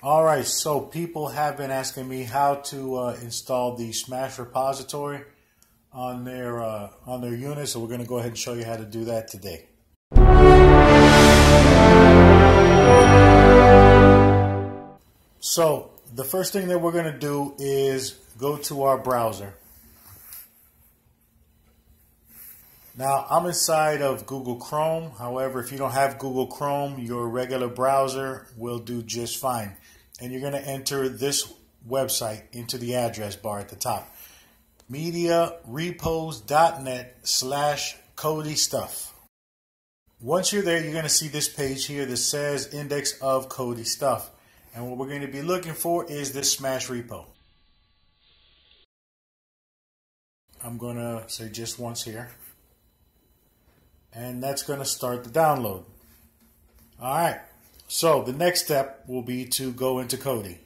Alright, so people have been asking me how to install the Smash repository on their unit, so we're going to go ahead and show you how to do that today. So the first thing that we're going to do is go to our browser. Now I'm inside of Google Chrome. However, if you don't have Google Chrome, your regular browser will do just fine. And you're going to enter this website into the address bar at the top. MediaRepos.net/KodiStuff. Once you're there, you're going to see this page here that says Index of Kodi Stuff. And what we're going to be looking for is this Smash Repo. I'm going to say just once here. And that's going to start the download. Alright, so the next step will be to go into Kodi.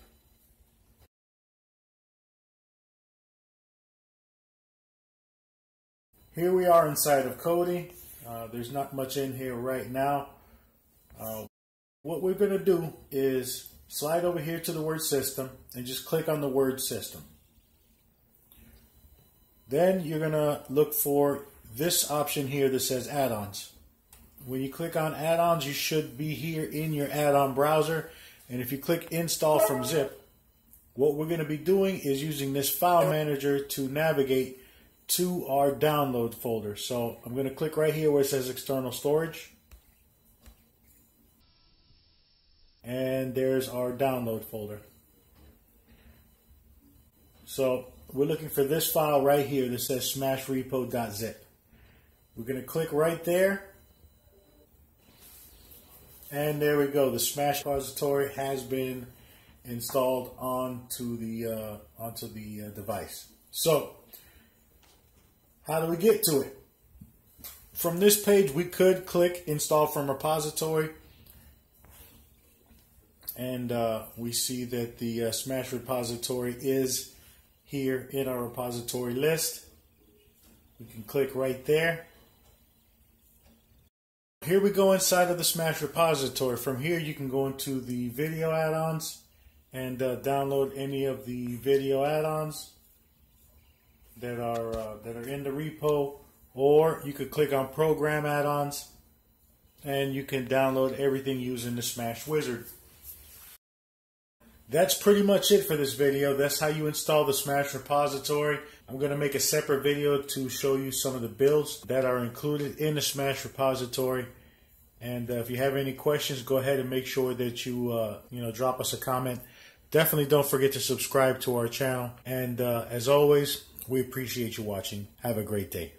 Here we are inside of Kodi. There's not much in here right now. What we're going to do is slide over here to the word system and just click on the word system. Then you're going to look for this option here that says add-ons. When you click on add-ons, you should be here in your add-on browser. And if you click install from zip, what we're going to be doing is using this file manager to navigate to our download folder. So I'm going to click right here where it says external storage. And there's our download folder. So we're looking for this file right here that says SmashRepo.zip. We're going to click right there, and there we go. The Smash repository has been installed onto the device. So, how do we get to it? From this page, we could click Install from Repository, and we see that the Smash repository is here in our repository list. We can click right there. Here we go inside of the Smash repository. From here you can go into the video add-ons and download any of the video add-ons that are in the repo, or you could click on program add-ons and you can download everything using the Smash Wizard. That's pretty much it for this video. That's how you install the Smash repository. I'm going to make a separate video to show you some of the builds that are included in the Smash repository. And if you have any questions, go ahead and make sure that you drop us a comment. Definitely don't forget to subscribe to our channel. And as always, we appreciate you watching. Have a great day.